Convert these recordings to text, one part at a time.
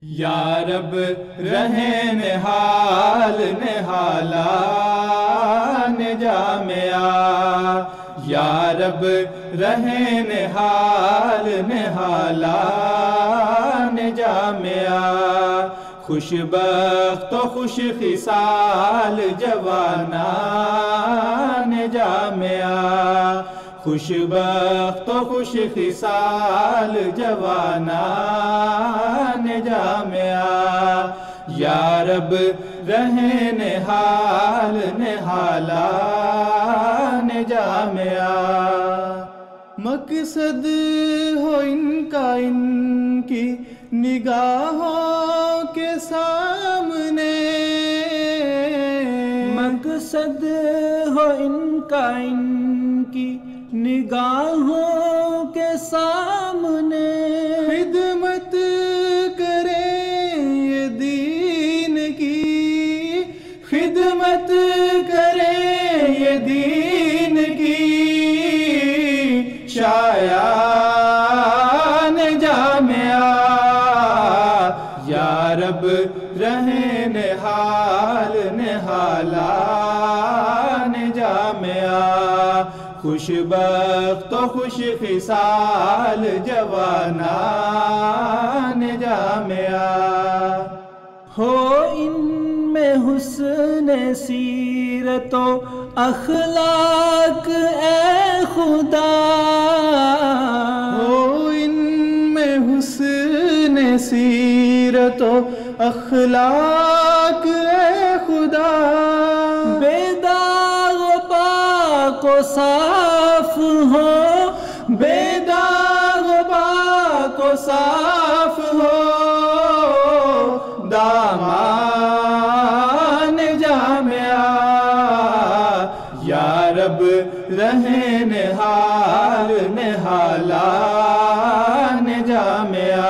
या रब रहे निहाल निहालाने जामिया, या रब रहे निहाल निहालाने जामिया। खुशबख्त तो खुश खिसाल जवानाने जामिया, खुशबख्त तो खुश खिसाल जवानाने जामिया। या रब रहे निहाल निहालाने जामिया। मकसद हो इनका इनकी निगाहों के सामने, मकसद हो इनका इनकी निगाहों के सामने। खिदमत करें ये दीन की, खिदमत करें ये दीन की। शायाने जामिया, या रब रहे निहाल निहालाने जामिया। खुशबख्त तो खुश खिसाल जवानाने जामिया। हो इनमें हुस्ने सीरत तो अखलाक ए खुदा, हो इनमें हुस्ने सीरत तो अखलाक ए खुदा। बेदाग पाक व साफ हो, बेदाग पाक व साफ हो दामाने जामिया। या रब रहे निहाल निहालाने जामिया।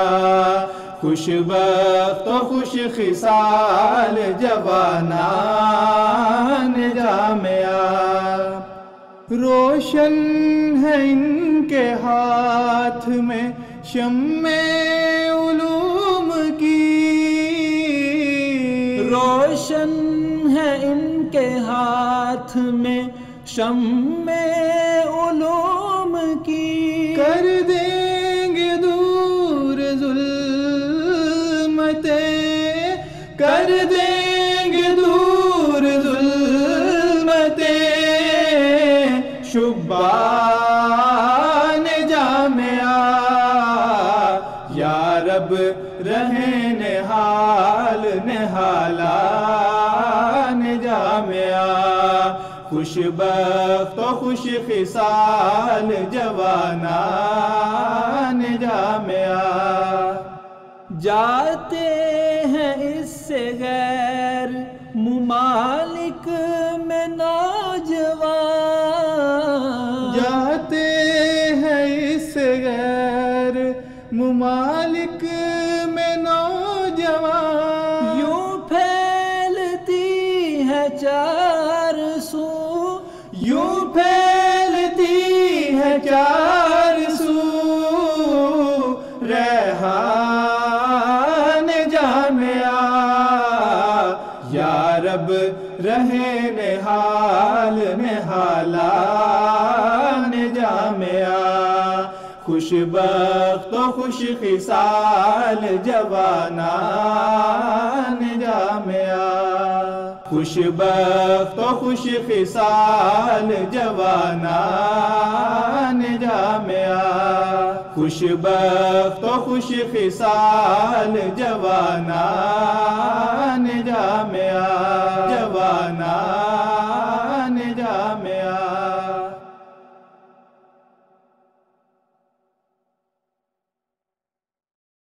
खुशबख्त तो खुश खिसाल जवानाने जामिया। रोशन है इनके हाथ में शम्मे उलूम की, रोशन है इनके हाथ में शम्मे उलूम की। कर दे कर देंगे दूर जुल्मतें शुबाने जामिया। या रब रहे निहाल निहालाने जामिया। खुशबख्त तो खुश खिसाल जवानाने जामिया। जाते हैं इससे गैर मुमालिक में नौजवान, जाते हैं इससे गैर मुमालिक में नौजवान। यूं फैलती है चार सू, यूं फैलती है चार सू रेहान। या रब रहे निहाल निहालाने जामिया। खुशबख्त तो खुश खिसाल जवानाने जामिया। खुशबख्त तो खुश खिसाल जवानाने जामिया। खुशबख्त तो खुश खिसाल जवानाने जामिया, जवाना।